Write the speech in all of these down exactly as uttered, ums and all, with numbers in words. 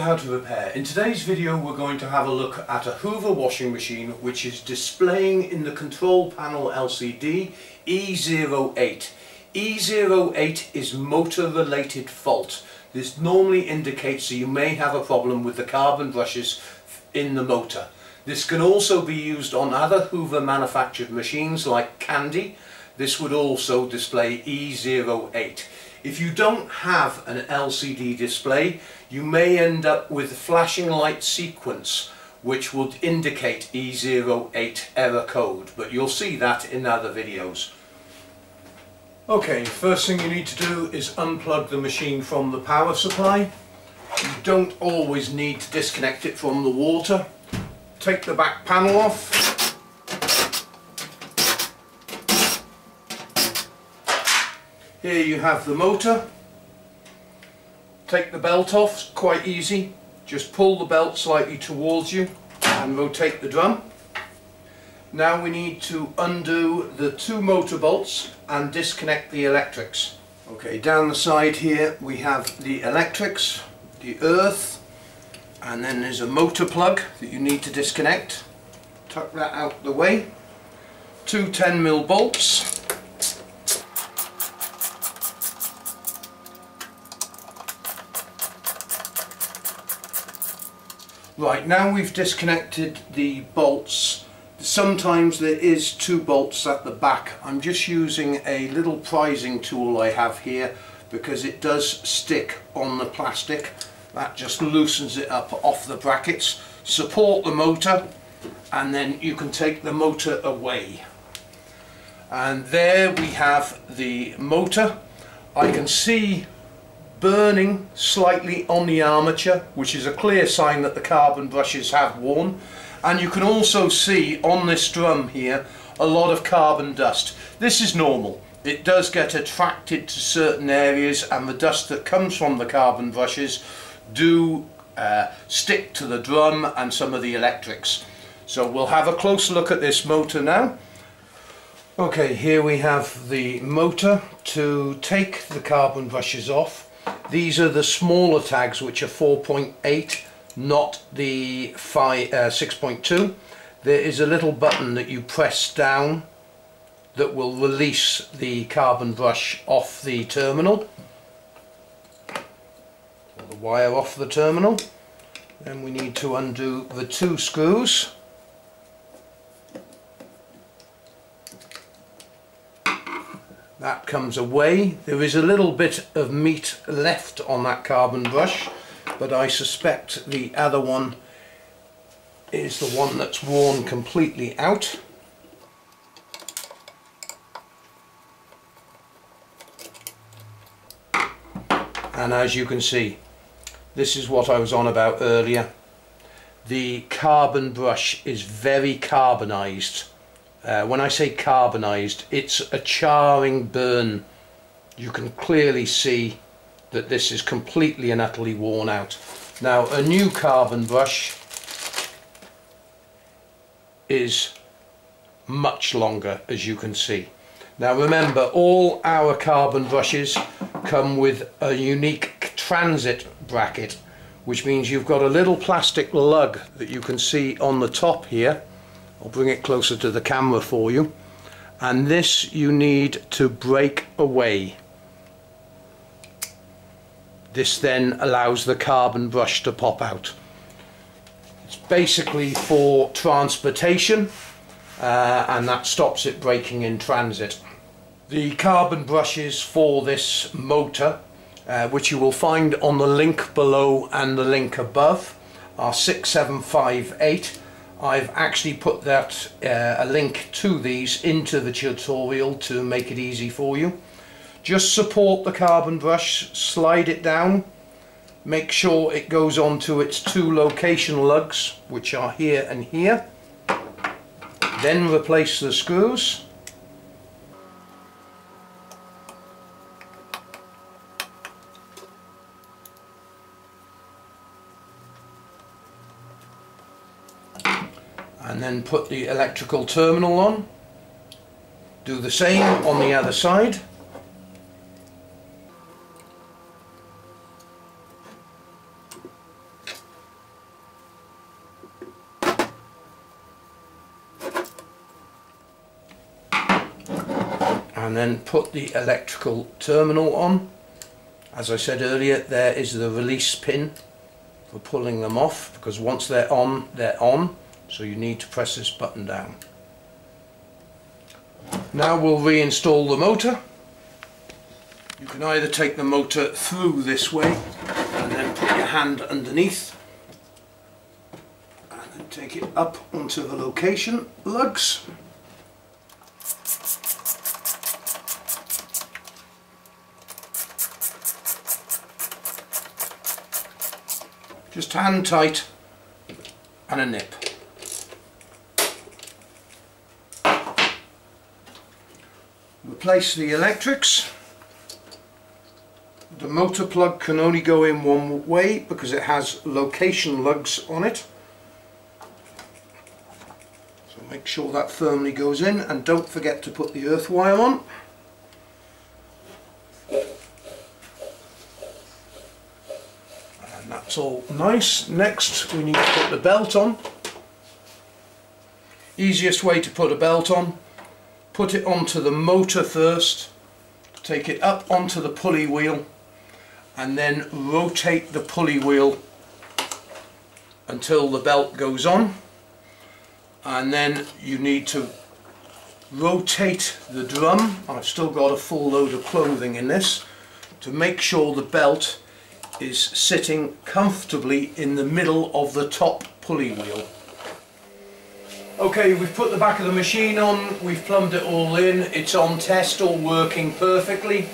to how to repair. In today's video we're going to have a look at a Hoover washing machine which is displaying in the control panel L C D E zero eight. E zero eight is motor related fault. This normally indicates that you may have a problem with the carbon brushes in the motor. This can also be used on other Hoover manufactured machines like Candy. This would also display E zero eight. If you don't have an L C D display, you may end up with a flashing light sequence which would indicate E zero eight error code, but you'll see that in other videos. Okay, first thing you need to do is unplug the machine from the power supply. You don't always need to disconnect it from the water. Take the back panel off. Here you have the motor. Take the belt off, quite easy. Just pull the belt slightly towards you and rotate the drum. Now we need to undo the two motor bolts and disconnect the electrics. Okay, down the side here we have the electrics, the earth, and then there's a motor plug that you need to disconnect. Tuck that out the way. Two ten mil bolts. Right, now we've disconnected the bolts. Sometimes there is two bolts at the back. I'm just using a little prizing tool I have here because it does stick on the plastic. That just loosens it up off the brackets. Support the motor and then you can take the motor away. And there we have the motor. I can see burning slightly on the armature, which is a clear sign that the carbon brushes have worn, and you can also see on this drum here a lot of carbon dust. This is normal. It does get attracted to certain areas and the dust that comes from the carbon brushes do uh, stick to the drum and some of the electrics. So we'll have a close look at this motor now. Okay, here we have the motor. To take the carbon brushes off, these are the smaller tags, which are four point eight, not the six point two. There is a little button that you press down that will release the carbon brush off the terminal, or the wire off the terminal. Then we need to undo the two screws. That comes away. There is a little bit of meat left on that carbon brush, but I suspect the other one is the one that's worn completely out. And as you can see, this is what I was on about earlier. The carbon brush is very carbonized. Uh, when I say carbonized, it's a charring burn. You can clearly see that this is completely and utterly worn out. Now, a new carbon brush is much longer, as you can see. Now remember, all our carbon brushes come with a unique transit bracket, which means you've got a little plastic lug that you can see on the top here. I'll bring it closer to the camera for you, and this you need to break away. This then allows the carbon brush to pop out. It's basically for transportation, uh, and that stops it breaking in transit. The carbon brushes for this motor, uh, which you will find on the link below and the link above, are six seven five eight. I've actually put that uh, a link to these into the tutorial to make it easy for you. Just support the carbon brush, slide it down, make sure it goes onto its two location lugs, which are here and here, then replace the screws. And then put the electrical terminal on. Do the same on the other side. and then put the electrical terminal on. As I said earlier, there is the release pin for pulling them off, because once they're on, they're on, so you need to press this button down. Now we'll reinstall the motor. You can either take the motor through this way and then put your hand underneath and then take it up onto the location lugs. Just hand tight and a nip. Replace the electrics. The motor plug can only go in one way because it has location lugs on it. So make sure that firmly goes in, and don't forget to put the earth wire on. And that's all nice. Next we need to put the belt on. Easiest way to put a belt on, put it onto the motor first, take it up onto the pulley wheel, and then rotate the pulley wheel until the belt goes on, and then you need to rotate the drum. I've still got a full load of clothing in this, to make sure the belt is sitting comfortably in the middle of the top pulley wheel. Okay, we've put the back of the machine on, we've plumbed it all in, it's on test, all working perfectly.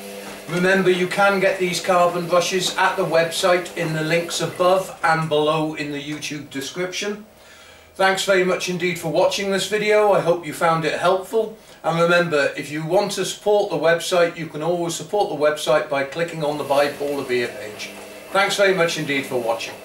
Remember, you can get these carbon brushes at the website in the links above and below in the YouTube description. Thanks very much indeed for watching this video. I hope you found it helpful. And remember, if you want to support the website, you can always support the website by clicking on the Bipolar Beer page. Thanks very much indeed for watching.